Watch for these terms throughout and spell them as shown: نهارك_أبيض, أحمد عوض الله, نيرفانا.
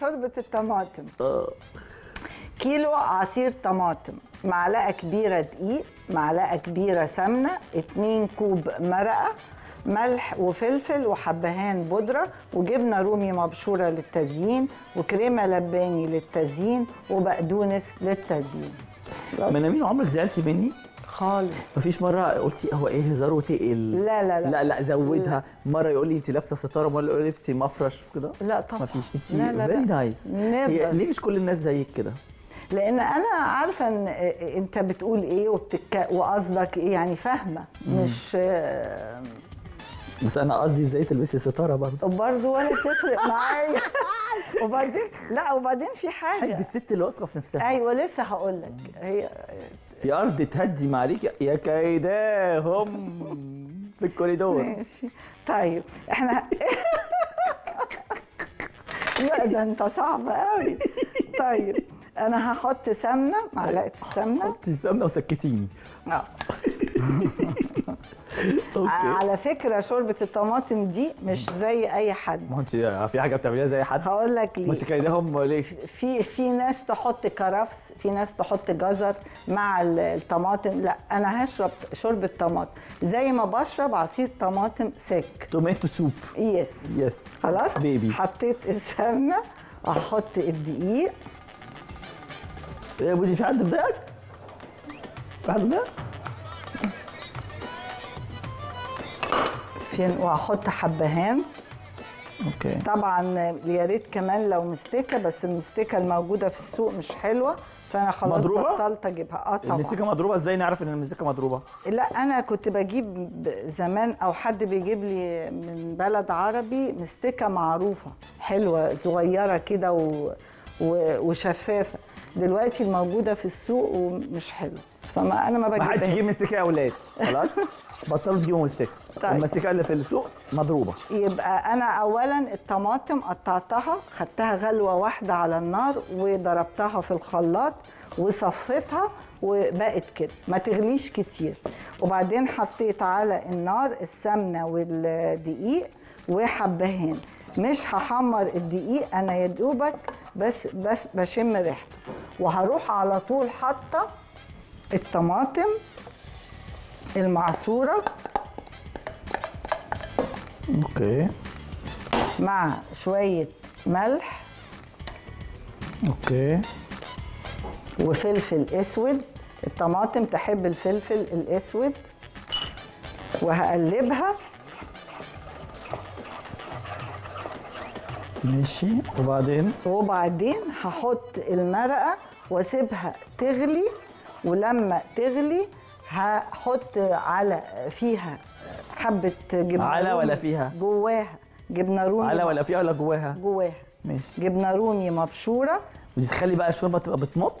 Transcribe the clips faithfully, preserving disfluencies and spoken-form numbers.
شوربة الطماطم. اه كيلو عصير طماطم، معلقة كبيرة دقيق، معلقة كبيرة سمنة، اتنين كوب مرقة، ملح وفلفل وحبهان بودرة، وجبنة رومي مبشورة للتزيين، وكريمة لباني للتزيين، وبقدونس للتزيين. من امين وعمرك زعلتي مني؟ خالص. مفيش مرة قلتي هو ايه هزار وتقل؟ لا لا لا لا لا زودها، مرة يقول لي انت لابسة ستارة، مرة يقول لي لبسي مفرش وكده. لا طبعا مفيش، انت فيري نايس. ليه مش كل الناس زيك كده؟ لان انا عارفه ان انت بتقول ايه وبتك وقصدك ايه، يعني فاهمه. مش بس انا قصدي ازاي تلبسي ستاره برضه برضه ولا تفرق معايا. وبعدين لا وبعدين في حاجه، حب الست الواثقه في نفسها. ايوه لسه هقول لك. هي يا ارض تهدي معاك يا كيداهم في الكوريدور. ماشي طيب احنا لا ده انت صعب قوي. طيب أنا هحط سمنة، معلقة السمنة. حطي السمنة وسكتيني. اه على فكرة شوربة الطماطم دي مش زي أي حد. ما أنت في حاجة بتعمليها زي حد؟ هقول لك ليه. ما أنت كايداهم ليه؟ في في ناس تحط كرفس، في ناس تحط جزر مع الطماطم، لا أنا هشرب شوربة طماطم زي ما بشرب عصير طماطم سك. توماتو سوب. يس يس. خلاص؟ بيبي. حطيت السمنة، أحط الدقيق. يا بودي في حد بضايقك؟ في حد بضايقك؟ فين؟ وهحط حبهان. اوكي. طبعا يا ريت كمان لو مستكه، بس المستكه الموجوده في السوق مش حلوه، فانا خلاص بطلت اجيبها. اه طبعا. المستكه مضروبه؟ ازاي نعرف ان المستكه مضروبه؟ لا انا كنت بجيب زمان، او حد بيجيب لي من بلد عربي مستكه معروفه حلوه صغيره كده و... و... وشفافه. دلوقتي الموجوده في السوق ومش حلوه، فما انا ما بجيبهاش. ما حدش يجيب مستكه يا اولاد، خلاص؟ بطلوا تجيبوا مستكه. طيب. المستكه اللي في السوق مضروبه. يبقى انا اولا الطماطم قطعتها، خدتها غلوه واحده على النار وضربتها في الخلاط وصفيتها وبقت كده، ما تغليش كتير. وبعدين حطيت على النار السمنه والدقيق وحبهان. مش هحمر الدقيق، انا يا دوبك بس بس بشم ريحته، وهروح على طول حاطه الطماطم المعصوره. اوكي. مع شويه ملح. اوكي. وفلفل اسود، الطماطم تحب الفلفل الاسود. وهقلبها. ماشي. وبعدين وبعدين هحط المرقه واسيبها تغلي، ولما تغلي هحط على فيها حبه جبنه على ولا فيها جواها جبنه رومي على ولا فيها ولا جواها جواها ماشي. جبنه رومي مبشوره. وتخلي بقى الشوربه تبقى بتمط؟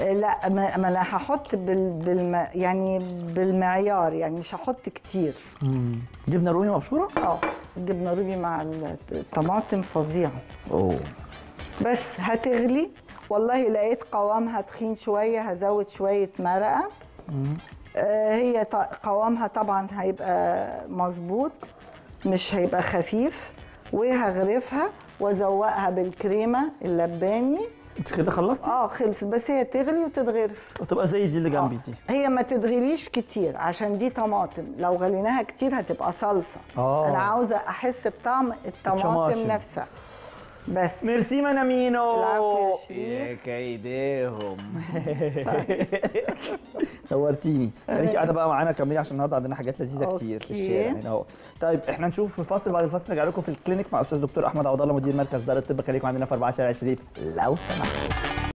لا ما انا هحط بال... بالم... يعني بالمعيار، يعني مش هحط كتير. امم جبنه رومي مبشوره؟ اه الجبنه رومي مع الطماطم فظيعه. اوه بس هتغلي. والله لقيت قوامها تخين شويه، هزود شويه مرقه. امم آه هي ط... قوامها طبعا هيبقى مظبوط، مش هيبقى خفيف. وهغرفها وازوقها بالكريمه اللباني. انت كده خلصتي؟ اه خلصت، بس هي تغلي وتتغرف وتبقى زي دي اللي جنبي دي. هي ما تتغليش كتير عشان دي طماطم، لو غليناها كتير هتبقى صلصه. اه انا عاوزه احس بطعم الطماطم نفسها بس. ميرسي منامينو. يا كيداهم. نورتيني. خليكي قاعده بقى معانا، كملي عشان النهارده عندنا حاجات لذيذه كتير في الشارع هنا اهو. طيب احنا نشوف فاصل، بعد الفاصل نرجع لكم في الكلينيك مع استاذ دكتور احمد عوض الله مدير مركز دار الطب. خليكم عندنا في أربعتاشر عشرين لو سمحتوا.